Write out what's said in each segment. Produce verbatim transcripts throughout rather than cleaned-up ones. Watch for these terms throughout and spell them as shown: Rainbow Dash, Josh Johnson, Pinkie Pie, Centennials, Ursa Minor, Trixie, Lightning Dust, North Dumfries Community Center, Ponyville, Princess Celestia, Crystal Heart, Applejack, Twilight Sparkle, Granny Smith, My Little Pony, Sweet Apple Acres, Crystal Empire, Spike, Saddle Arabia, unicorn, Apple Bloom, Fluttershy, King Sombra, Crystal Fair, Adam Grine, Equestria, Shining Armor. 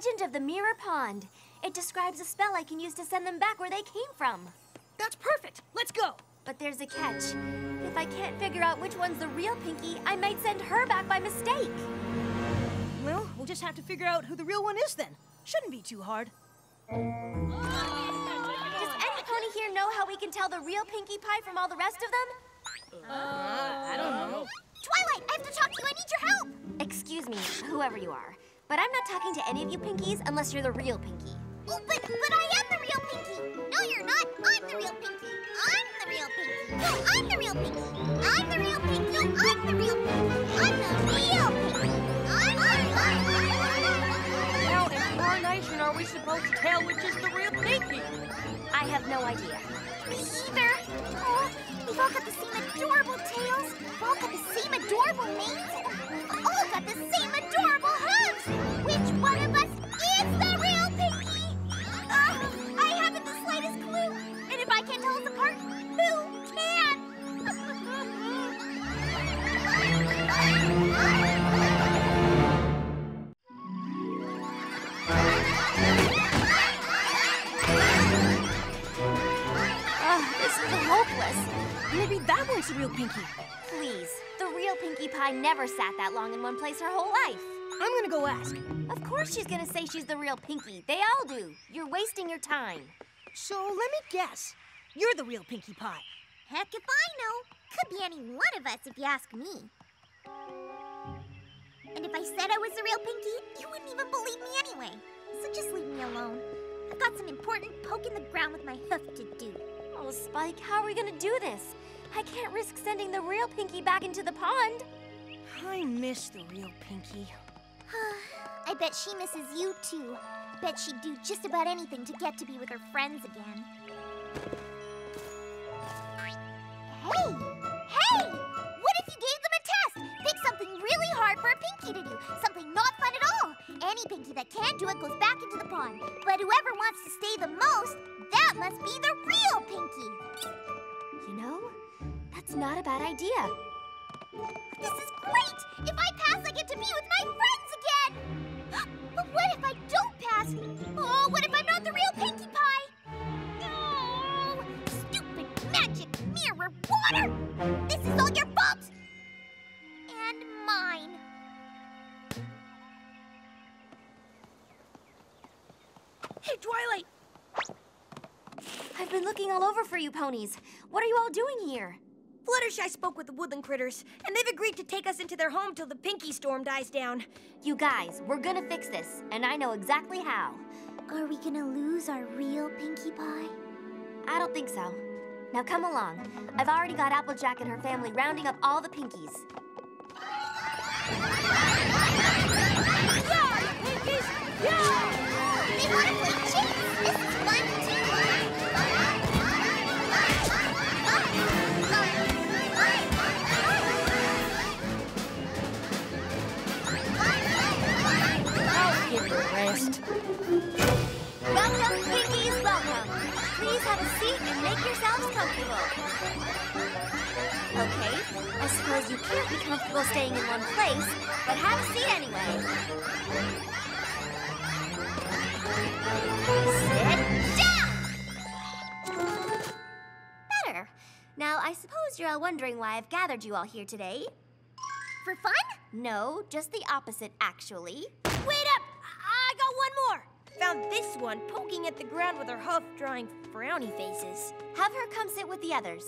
Legend of the Mirror Pond. It describes a spell I can use to send them back where they came from. That's perfect. Let's go. But there's a catch. If I can't figure out which one's the real Pinkie, I might send her back by mistake. Well, we'll just have to figure out who the real one is then. Shouldn't be too hard. Does any pony here know how we can tell the real Pinkie Pie from all the rest of them? Uh, I don't know. Twilight, I have to talk to you. I need your help. Excuse me, whoever you are. But I'm not talking to any of you Pinkies unless you're the real Pinkie. Oh, but, but I am the real Pinkie. No, you're not. I'm the real Pinkie. I'm the real Pinkie. No, I'm the real Pinkie. I'm the real Pinkie. No, I'm the real Pinkie. I'm the real Pinkie. I'm the real Pinkie. How in coronation are we supposed to tell which is the real Pinkie? I have no idea. Me either. Oh, we've all got the same adorable tails. We've all got the same adorable names. We've all got the same adorable hugs. Which one of us is the real Pinkie? Uh, I haven't the slightest clue. And if I can't tell us apart, who can? This is hopeless. Maybe that one's the real Pinkie. Please, the real Pinkie Pie never sat that long in one place her whole life. I'm gonna go ask. Of course she's gonna say she's the real Pinkie. They all do. You're wasting your time. So let me guess. You're the real Pinkie Pie. Heck if I know. Could be any one of us if you ask me. And if I said I was the real Pinkie, you wouldn't even believe me anyway. So just leave me alone. I've got some important poke in the ground with my hoof to do. Oh, Spike, how are we gonna do this? I can't risk sending the real Pinkie back into the pond. I miss the real Pinkie. I bet she misses you, too. Bet she'd do just about anything to get to be with her friends again. Hey! Hey! What if you gave them a test? Pick something really hard for a Pinkie to do. Something not fun at all. Any Pinkie that can do it goes back into the pond. But whoever wants to stay the most, that must be the real Pinkie. You know, that's not a bad idea. This is great! If I pass, I get to be with my friends again! But what if I don't pass? Oh, what if I'm not the real Pinkie Pie? No! Stupid magic mirror water! This is all your fault! And mine. Hey, Twilight! I've been looking all over for you ponies. What are you all doing here? Fluttershy spoke with the woodland critters, and they've agreed to take us into their home till the Pinkie storm dies down. You guys, we're gonna fix this, and I know exactly how. Are we gonna lose our real Pinkie Pie? I don't think so. Now come along. I've already got Applejack and her family rounding up all the Pinkies. Yeah, Pinkies! Yeah! They wanna play chase! This is fun too! Rest. Welcome, Pinkies, welcome. Please have a seat and make yourselves comfortable. Okay, I suppose you can't be comfortable staying in one place, but have a seat anyway. Sit down! Better. Now, I suppose you're all wondering why I've gathered you all here today. For fun? No, just the opposite, actually. Wait up! I got one more! Found this one poking at the ground with her hoof, drawing frowny faces. Have her come sit with the others.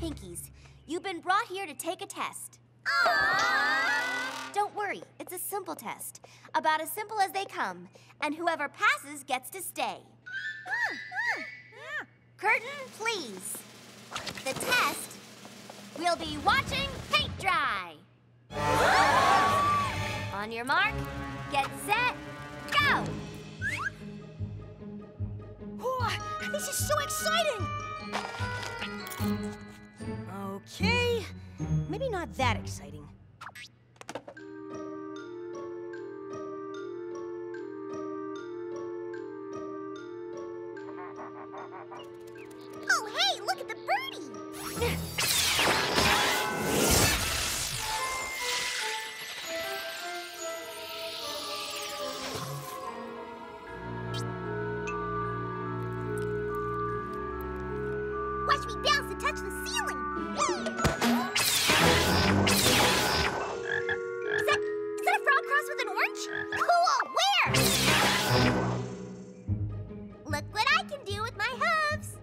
Pinkies, you've been brought here to take a test. Aww. Don't worry, it's a simple test. About as simple as they come. And whoever passes gets to stay. Curtain, please. The test will be watching paint dry. On your mark, get set, go! Oh, this is so exciting! Okay, maybe not that exciting. Oh, hey, look at the birdie! touch the ceiling. Is that, is that a frog crossed with an orange? Cool, where? Look what I can do with my hooves.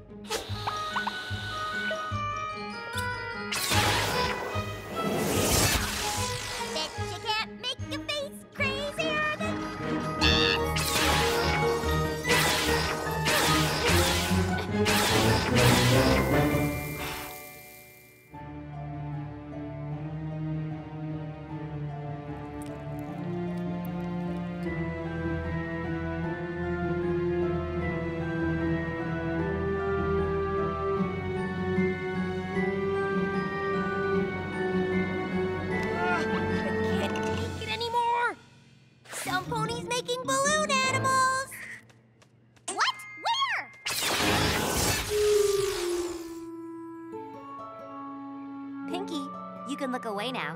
Now.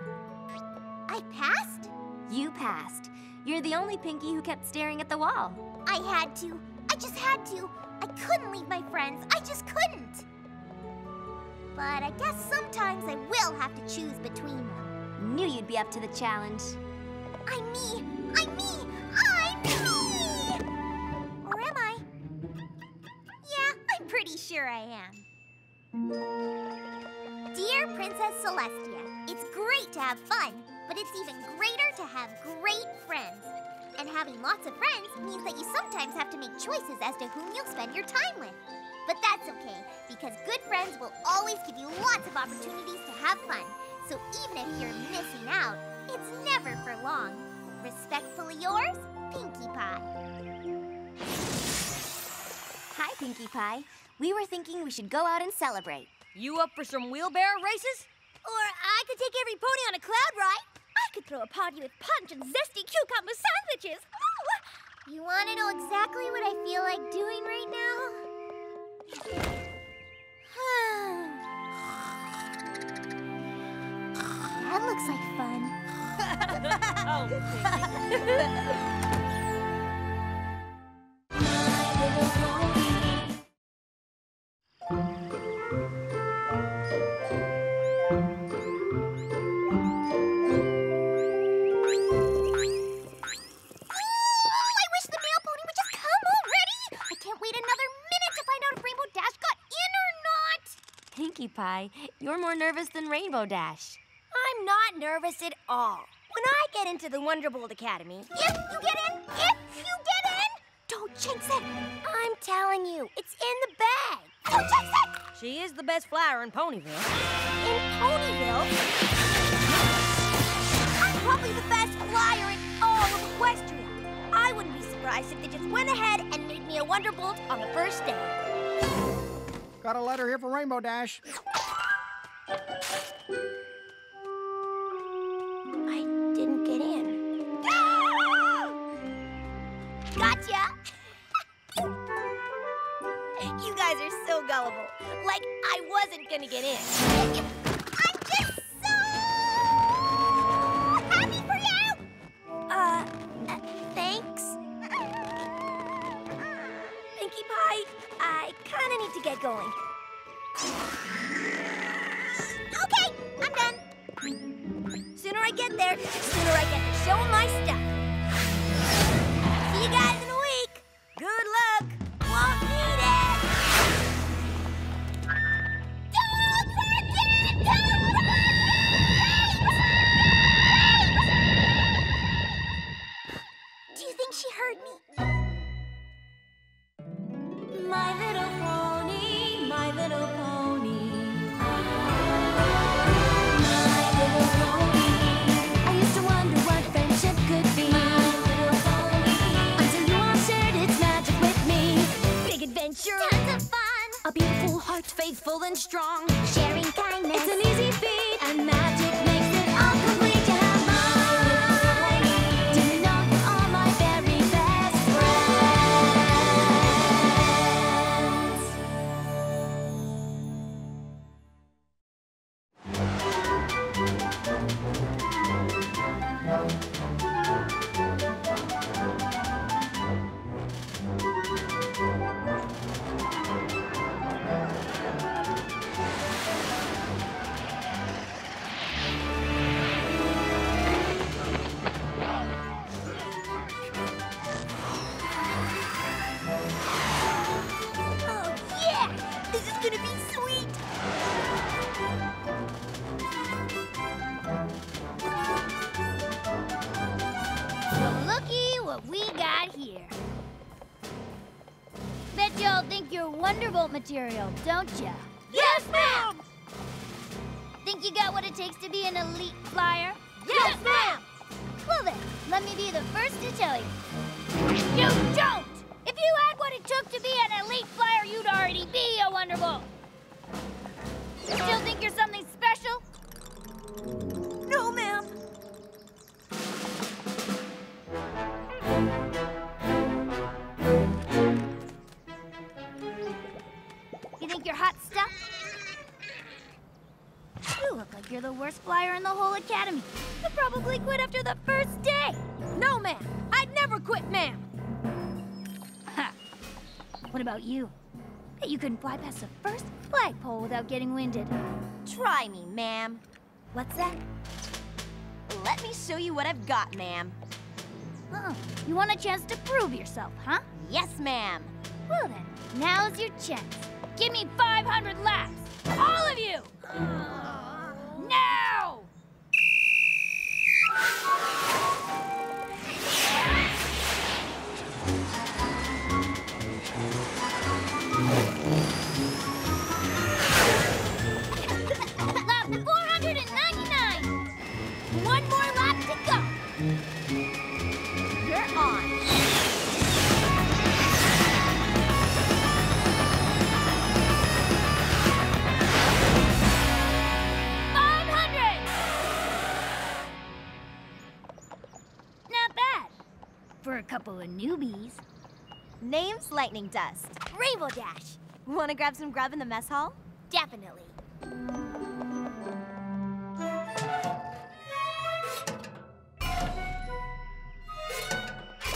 I passed? You passed. You're the only Pinkie who kept staring at the wall. I had to. I just had to. I couldn't leave my friends. I just couldn't. But I guess sometimes I will have to choose between them. Knew you'd be up to the challenge. I'm me. I'm me. I'm me! Or am I? Yeah, I'm pretty sure I am. Dear Princess Celestia, it's great to have fun, but it's even greater to have great friends. And having lots of friends means that you sometimes have to make choices as to whom you'll spend your time with. But that's okay, because good friends will always give you lots of opportunities to have fun. So even if you're missing out, it's never for long. Respectfully yours, Pinkie Pie. Hi, Pinkie Pie. We were thinking we should go out and celebrate. You up for some wheelbarrow races? Or I could take every pony on a cloud ride. I could throw a party with punch and zesty cucumber sandwiches. Ooh. You want to know exactly what I feel like doing right now? That looks like fun. Pie, you're more nervous than Rainbow Dash. I'm not nervous at all. When I get into the Wonderbolt Academy... If you get in! If you get in! Don't jinx it! I'm telling you, it's in the bag. Don't jinx it! She is the best flyer in Ponyville. In Ponyville? I'm probably the best flyer in all of Equestria. I wouldn't be surprised if they just went ahead and made me a Wonderbolt on the first day. Got a letter here for Rainbow Dash. I didn't get in. Gotcha! You guys are so gullible. Like I wasn't gonna get in. I'm just so happy for you! Uh, uh thanks. Pinkie Pie, I kinda need to get going. Okay, I'm done. Sooner I get there, sooner I get to show my stuff. See you guys in a week. Good luck. Won't need it. Don't forget to write! Do you think she heard me? My little pony, my little pony. My little pony. I used to wonder what friendship could be. My little pony. Until you all shared its magic with me. Big adventure. Tons of fun. A beautiful heart, faithful and strong. Sharing kindness. It's an easy feat. And magic makes it all complete. You have my little pony. Didn't know you are my very best friend. think you're Wonderbolt material, don't you? Yes, ma'am! Think you got what it takes to be an elite flyer? Yes, ma'am! Well then, let me be the first to tell you. You don't! If you had what it took to be an elite flyer, you'd already be a Wonderbolt. You still think you're something special? No, ma'am. You think you're hot stuff? You look like you're the worst flyer in the whole academy. You'll probably quit after the first day. No, ma'am. I'd never quit, ma'am. Ha. What about you? Bet you couldn't fly past the first flagpole without getting winded. Try me, ma'am. What's that? Let me show you what I've got, ma'am. Oh, you want a chance to prove yourself, huh? Yes, ma'am. Well then, now's your chance. Give me five hundred laps, all of you! Uh, now! Lap four hundred ninety-nine! One more lap to go! You're on! For a couple of newbies. Name's Lightning Dust. Rainbow Dash. Wanna grab some grub in the mess hall? Definitely.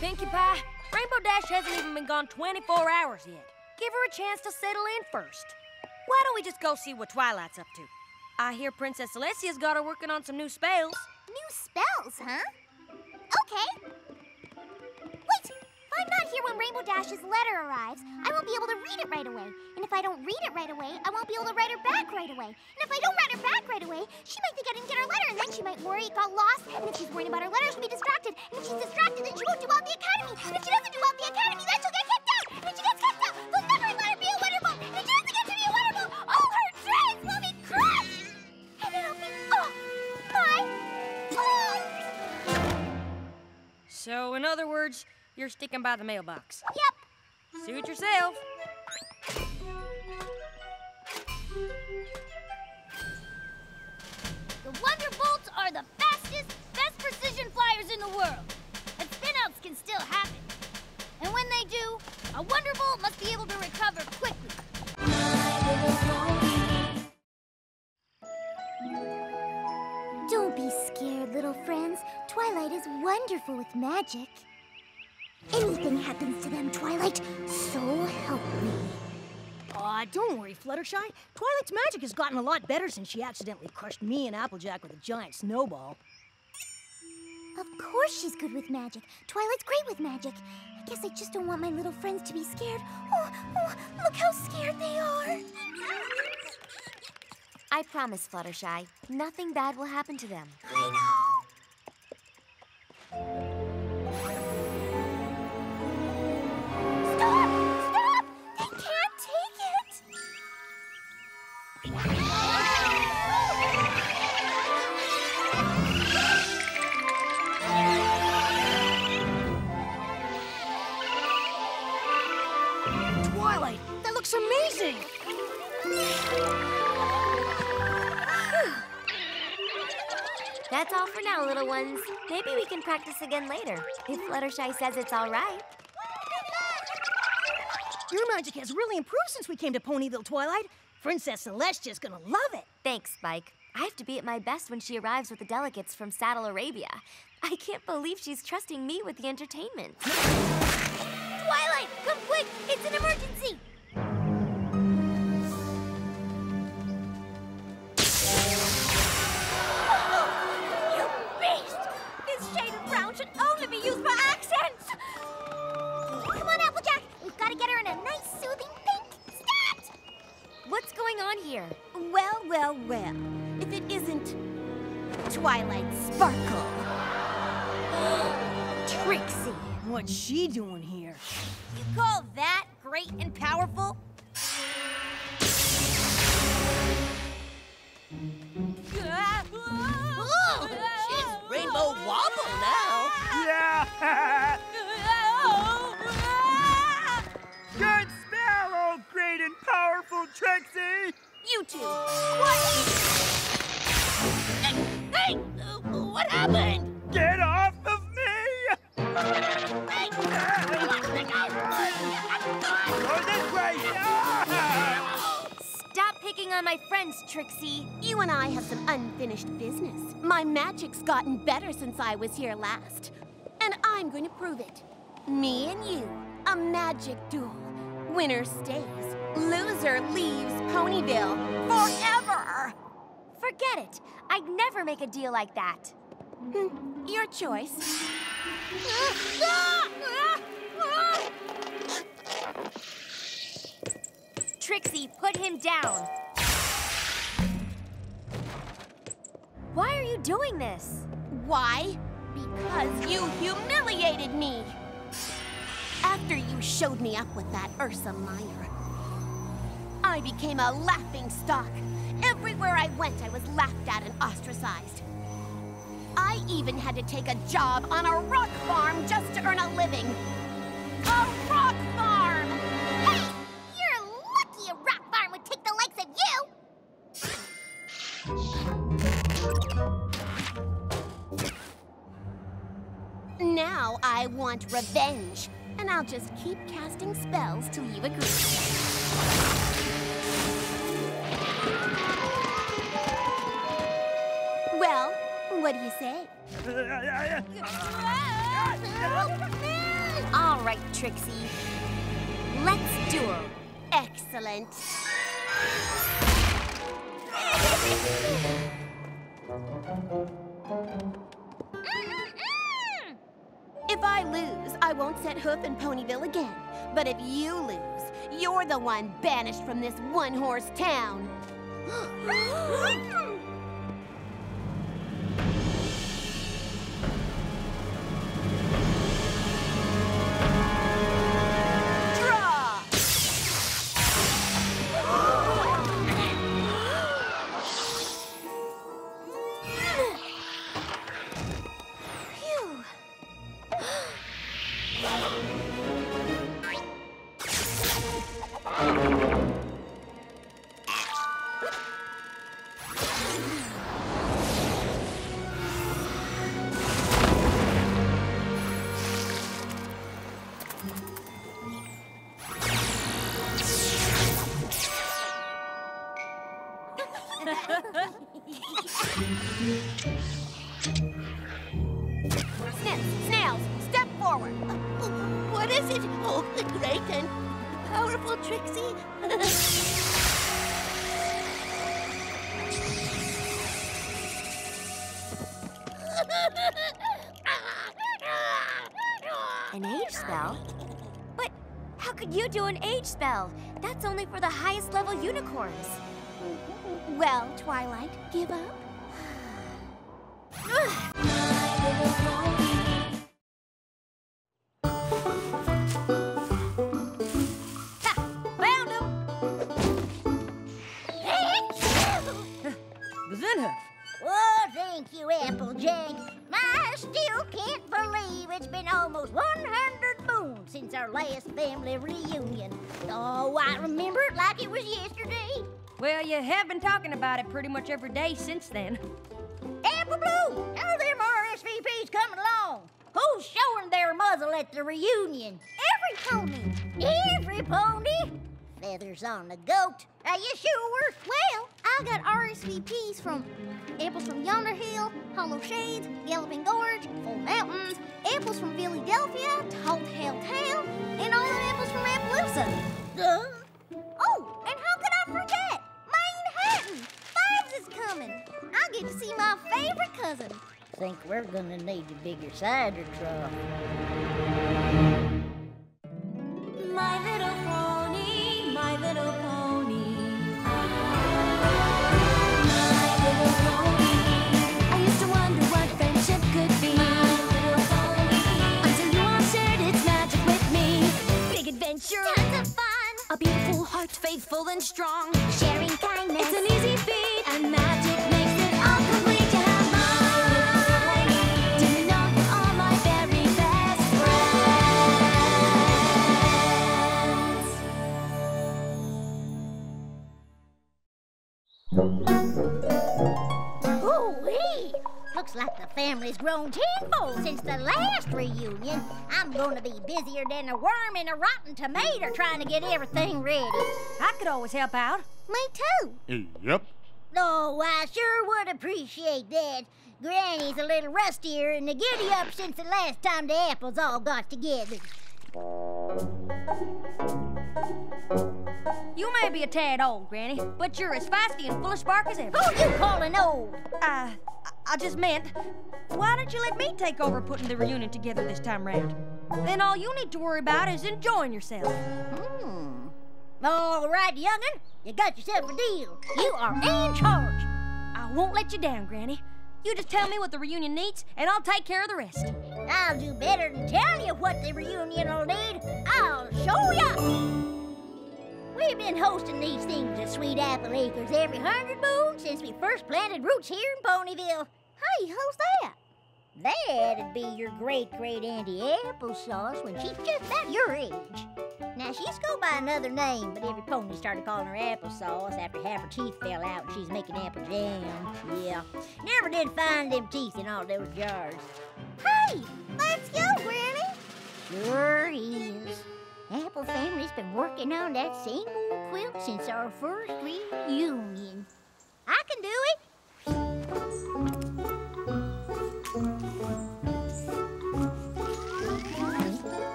Pinkie Pie, Rainbow Dash hasn't even been gone twenty-four hours yet. Give her a chance to settle in first. Why don't we just go see what Twilight's up to? I hear Princess Celestia's got her working on some new spells. New spells, huh? Okay. I'm not here when Rainbow Dash's letter arrives. I won't be able to read it right away. And if I don't read it right away, I won't be able to write her back right away. And if I don't write her back right away, she might think I didn't get her letter, and then she might worry it got lost. And if she's worried about her letter, she'll be distracted. And if she's distracted, then she won't do well at the academy. And if she doesn't do well at the academy, then she'll get kicked out. And if she gets kicked out, they'll never let her be a Wonderbolt. And if she doesn't get to be a Wonderbolt, all her dreams will be crushed. And it'll be oh my fault. So, in other words, you're sticking by the mailbox. Yep. Suit yourself. The Wonderbolts are the fastest, best precision flyers in the world. And spin-outs can still happen. And when they do, a Wonderbolt must be able to recover quickly. Don't be scared, little friends. Twilight is wonderful with magic. Anything happens to them, Twilight, so help me. Aw, oh, don't worry, Fluttershy. Twilight's magic has gotten a lot better since she accidentally crushed me and Applejack with a giant snowball. Of course she's good with magic. Twilight's great with magic. I guess I just don't want my little friends to be scared. Oh, oh look how scared they are. I promise, Fluttershy, nothing bad will happen to them. I know! Amazing! That's all for now, little ones. Maybe we can practice again later, if Fluttershy says it's all right. Your magic has really improved since we came to Ponyville, Twilight. Princess Celestia's gonna love it. Thanks, Spike. I have to be at my best when she arrives with the delegates from Saddle Arabia. I can't believe she's trusting me with the entertainment. Twilight, come quick! It's an emergency! Here. Well, well, well. If it isn't Twilight Sparkle. Trixie. What's she doing here? You call that great? great and powerful? Ooh, she's Rainbow Wobble now. Yeah! Good spell, oh great and powerful Trixie! You two, what? Hey, hey, what happened? Get off of me! Hey, go this way! Stop picking on my friends, Trixie. You and I have some unfinished business. My magic's gotten better since I was here last. And I'm going to prove it. Me and you, a magic duel. Winner stays. Loser leaves Ponyville forever! Forget it. I'd never make a deal like that. Hmm. Your choice. Trixie, put him down. Why are you doing this? Why? Because you humiliated me. After you showed me up with that Ursa Minor, I became a laughing stock. Everywhere I went, I was laughed at and ostracized. I even had to take a job on a rock farm just to earn a living. A rock farm! Hey, you're lucky a rock farm would take the likes of you! Now I want revenge, and I'll just keep casting spells till you agree. Well, what do you say? All right, Trixie. Let's duel. Excellent. If I lose, I won't set hoof in Ponyville again. But if you lose, you're the one banished from this one-horse town. Spell. That's only for the highest level unicorns. Well, Twilight, give up. It pretty much every day since then. Apple Bloom, are them R S V Ps coming along? Who's showing their muzzle at the reunion? Every pony. Every pony? Feathers on the goat. Are you sure? Well, I got R S V Ps from apples from Yonder Hill, Hollow Shades, Galloping Gorge, Old Mountains, apples from Philadelphia, Tall Tale Town, and all the apples from Appaloosa. Duh. Oh, and how could I forget? Is coming. I'll get to see my favorite cousin. Think we're gonna need a bigger cider truck. My little pony, my little pony. My little pony. I used to wonder what friendship could be. My little pony. Until you all shared its magic with me. Big adventure. Tons of fun. A beautiful heart, faithful and strong, sharing kindness, it's an easy feat, and magic makes it all complete. You have my little pony, to know you're all my very best friends. Ooh-wee! Looks like the family's grown tenfold since the last reunion. I'm gonna be busier than a worm in a rotten tomato trying to get everything ready. I could always help out. Me too. Yep. Oh, I sure would appreciate that. Granny's a little rustier and the giddy-up since the last time the apples all got together. You may be a tad old, Granny, but you're as feisty and full of spark as ever. Who you calling old? Uh, I just meant, why don't you let me take over putting the reunion together this time round? Then all you need to worry about is enjoying yourself. Hmm. All right, young'un, you got yourself a deal. You are in charge. I won't let you down, Granny. You just tell me what the reunion needs, and I'll take care of the rest. I'll do better than tell you what the reunion will need. I'll show ya. We've been hosting these things at Sweet Apple Acres every hundred moons since we first planted roots here in Ponyville. Hey, who's that? That'd be your great-great-auntie Applesauce when she's just about your age. Now, she used to go by another name, but every pony started calling her Applesauce after half her teeth fell out and she's making apple jam. Yeah, never did find them teeth in all those jars. Hey, let's go, Granny. Sure is. Apple family's been working on that same old quilt since our first reunion. I can do it.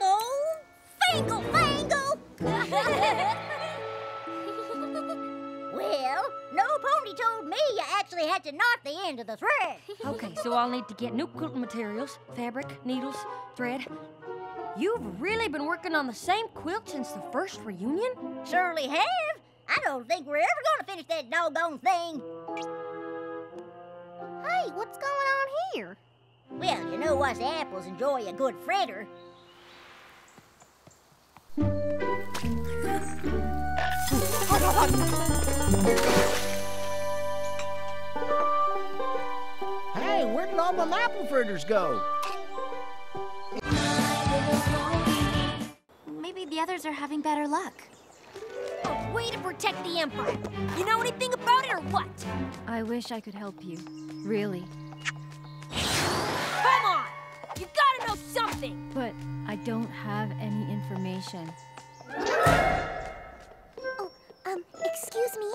Oh, fangle, fangle! Well, no pony told me you actually had to knot the end of the thread. Okay, so I'll need to get new quilting materials, fabric, needles, thread. You've really been working on the same quilt since the first reunion? Surely have. I don't think we're ever gonna finish that doggone thing. Hey, what's going on here? Well, you know us apples enjoy a good fritter. Hey, where did all my apple fritters go? Maybe the others are having better luck. A way to protect the Empire. You know anything about it or what? I wish I could help you. Really. Come on! You gotta know something! But I don't have any information. Oh, um, excuse me.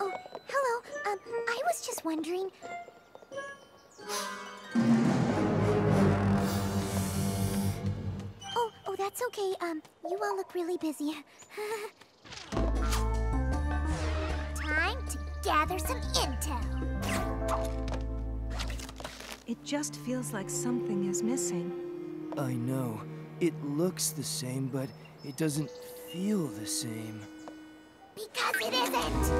Oh, hello. Um, I was just wondering... That's okay. Um, you all look really busy. Time to gather some intel. It just feels like something is missing. I know. It looks the same, but it doesn't feel the same. Because it isn't!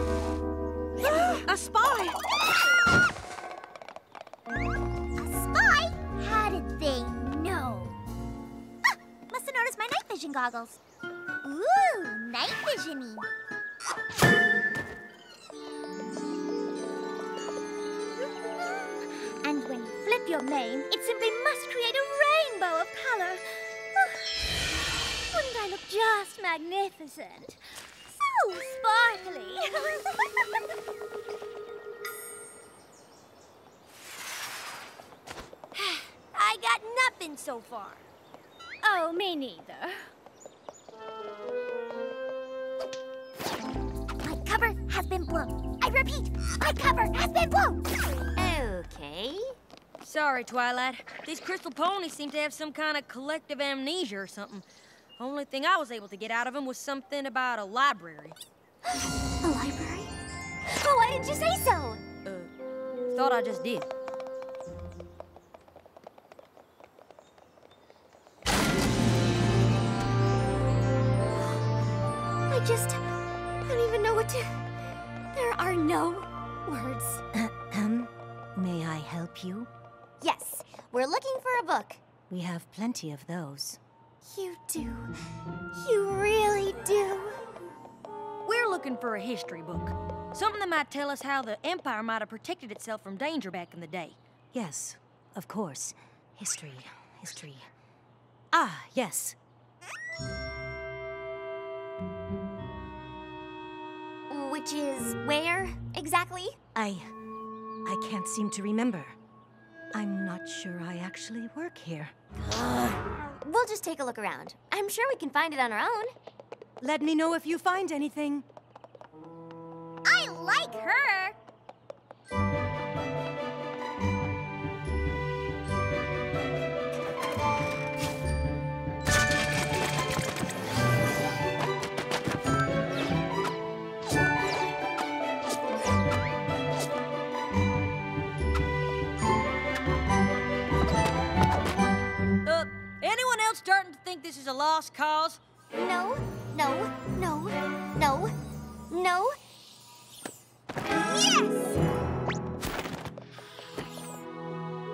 A spy! A spy? How did they know? Must have noticed my night vision goggles. Ooh, night visioning. And when you flip your mane, it simply must create a rainbow of color. Oh, wouldn't I look just magnificent? So sparkly. I got nothing so far. Oh, me neither. My cover has been blown. I repeat, my cover has been blown. Okay. Sorry, Twilight. These crystal ponies seem to have some kind of collective amnesia or something. Only thing I was able to get out of them was something about a library. A library? Oh, why didn't you say so? Uh, thought I just did. I just don't even know what to... There are no words. Um, may I help you? Yes, we're looking for a book. We have plenty of those. You do. You really do. We're looking for a history book. Something that might tell us how the Empire might have protected itself from danger back in the day. Yes, of course. History, history. Ah, yes. Which is where, exactly? I... I can't seem to remember. I'm not sure I actually work here. We'll just take a look around. I'm sure we can find it on our own. Let me know if you find anything. I like her! This is a lost cause? No, no, no, no, no. Yes!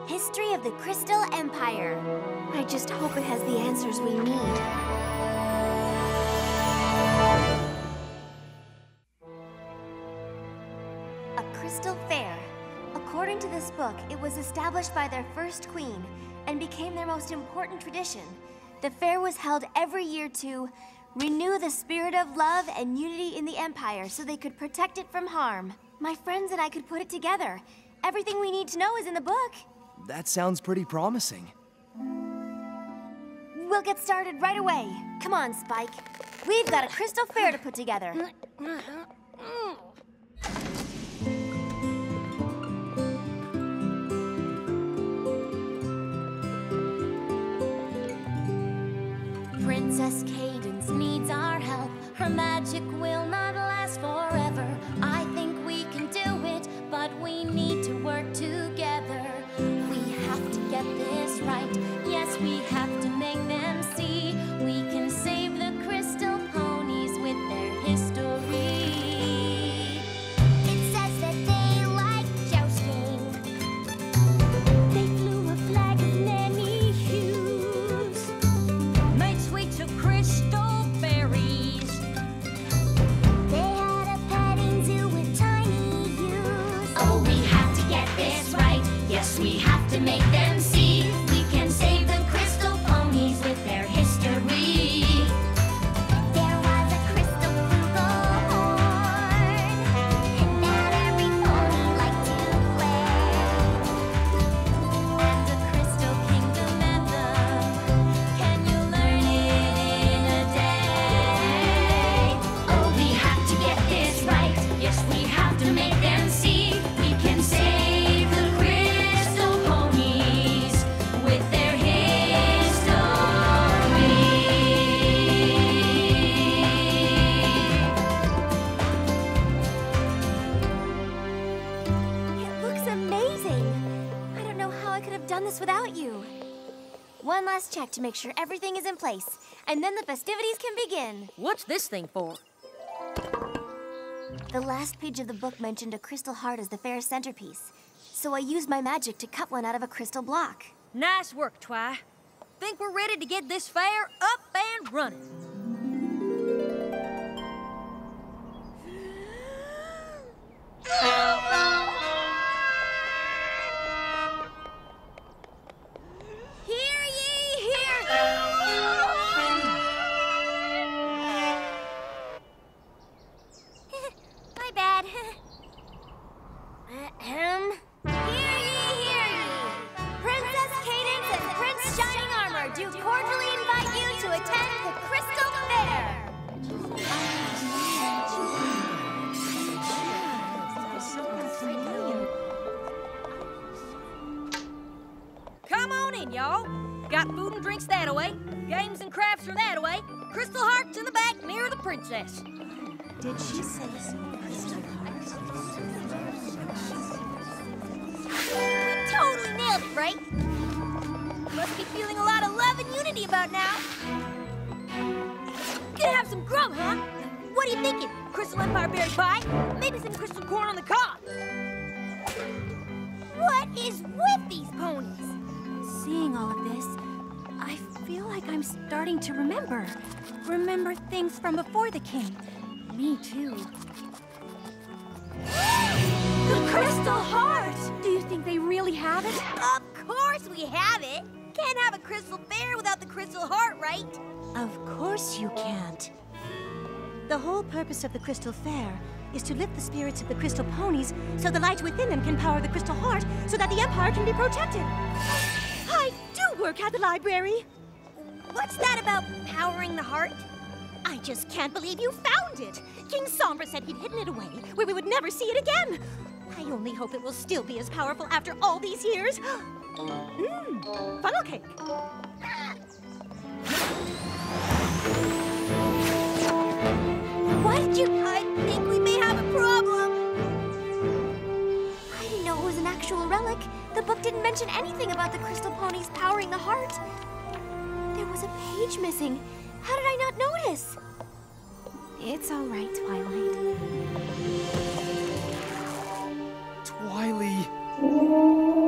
History of the Crystal Empire. I just hope it has the answers we need. A Crystal Fair. According to this book, it was established by their first queen and became their most important tradition. The fair was held every year to renew the spirit of love and unity in the Empire so they could protect it from harm. My friends and I could put it together. Everything we need to know is in the book. That sounds pretty promising. We'll get started right away. Come on, Spike. We've got a Crystal Fair to put together. Princess Cadence needs our help. Her magic will not last forever. I think we can do it, but we need to work together. We have to get this right. Yes, we have to make them see. We can save the crystal ponies with their history. It says that they like jousting. They flew a flag of many hues. To crystal berries. They had a petting zoo with tiny ewes. Oh, we have to get this right. Yes, we have to make them see. We can save the crystal ponies with their history. There was a crystal horn, and that every pony liked to play. At the Crystal Kingdom Anthem, can you learn it? Yes, we have to make them see. We can save the crystal ponies with their history. It looks amazing. I don't know how I could have done this without you. One last check to make sure everything is in place, and then the festivities can begin. What's this thing for? The last page of the book mentioned a crystal heart as the fair's centerpiece, so I used my magic to cut one out of a crystal block. Nice work, Twi. Think we're ready to get this fair up and running. Hear ye, hear ye! Bad. Ahem. Hear ye, hear ye! Princess Cadence and Prince Shining Armor do cordially invite you to attend the Crystal Fair! Come on in, y'all. Got food and drinks that-a-way, games and crafts are that-a-way, Crystal Heart's in the back near the princess. Did she say so? We totally nailed it, right? Must be feeling a lot of love and unity about now. Gonna have some grub, huh? What are you thinking? Crystal Empire berry pie? Maybe some crystal corn on the cob? What is with these ponies? Seeing all of this, I feel like I'm starting to remember. Remember things from before the king. Me too. The Crystal Heart! Do you think they really have it? Of course we have it! Can't have a Crystal Fair without the Crystal Heart, right? Of course you can't. The whole purpose of the Crystal Fair is to lift the spirits of the Crystal Ponies so the light within them can power the Crystal Heart so that the Empire can be protected. I do work at the library. What's that about powering the heart? I just can't believe you found it. King Sombra said he'd hidden it away where we would never see it again. I only hope it will still be as powerful after all these years. Mmm, funnel cake. Why did you... I think we may have a problem. I didn't know it was an actual relic. The book didn't mention anything about the Crystal Ponies powering the heart. There was a page missing. How did I not notice? It's all right, Twilight. Twilight.